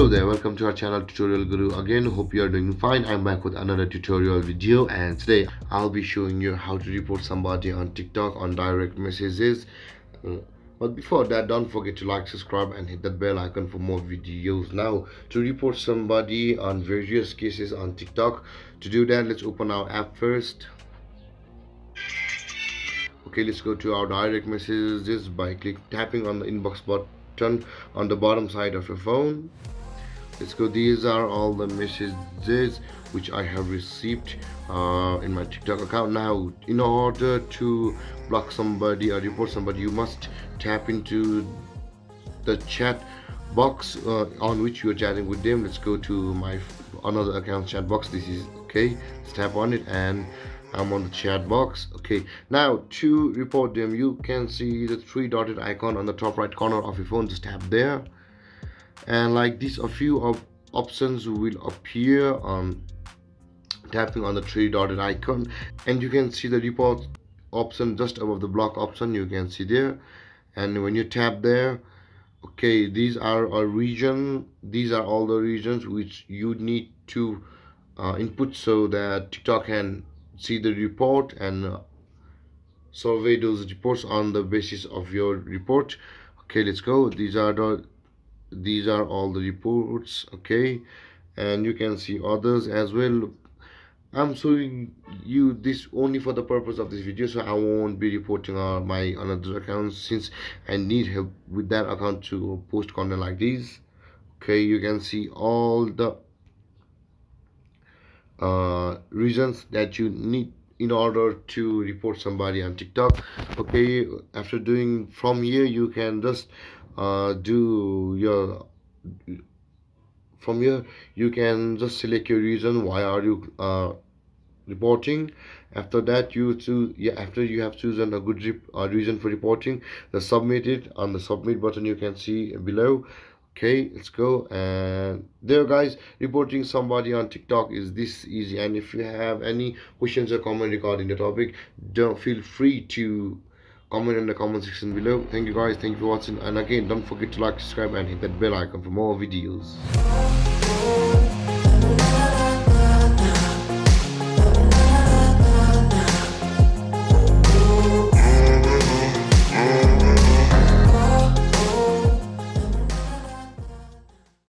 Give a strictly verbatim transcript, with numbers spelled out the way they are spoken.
Hello there, welcome to our channel Tutorial Guru again. Hope you are doing fine. I'm back with another tutorial video, and today I'll be showing you how to report somebody on TikTok on direct messages. But before that, don't forget to like, subscribe and hit that bell icon for more videos. Now, to report somebody on various cases on TikTok, to do that, let's open our app first. Okay, let's go to our direct messages by click tapping on the inbox button on the bottom side of your phone. Let's go. These are all the messages which I have received uh, in my TikTok account. Now, in order to block somebody or report somebody, you must tap into the chat box uh, on which you are chatting with them. Let's go to my another account chat box. This is okay. Let's tap on it and I'm on the chat box. Okay, now to report them, you can see the three dotted icon on the top right corner of your phone. Just tap there, and like this, a few of options will appear. Um, tapping on the three dotted icon, and you can see the report option just above the block option. You can see there, and when you tap there, okay, these are a region. These are all the regions which you need to uh, input so that TikTok can see the report and uh, survey those reports on the basis of your report. Okay, let's go. These are the these are all the reports. Okay, and you can see others as well. I'm showing you this only for the purpose of this video, so I won't be reporting on my another account since I need help with that account to post content like this. Okay, you can see all the uh reasons that you need in order to report somebody on TikTok. Okay, after doing from here, you can just uh do your from here you can just select your reason why are you uh reporting. After that, you choose yeah after you have chosen a good rep, uh, reason for reporting, the submit it on the submit button you can see below. Okay, let's go. And there guys, reporting somebody on TikTok is this easy, and if you have any questions or comment regarding the topic, don't feel free to comment in the comment section below. Thank you guys, thank you for watching, and again, don't forget to like, subscribe and hit that bell icon for more videos.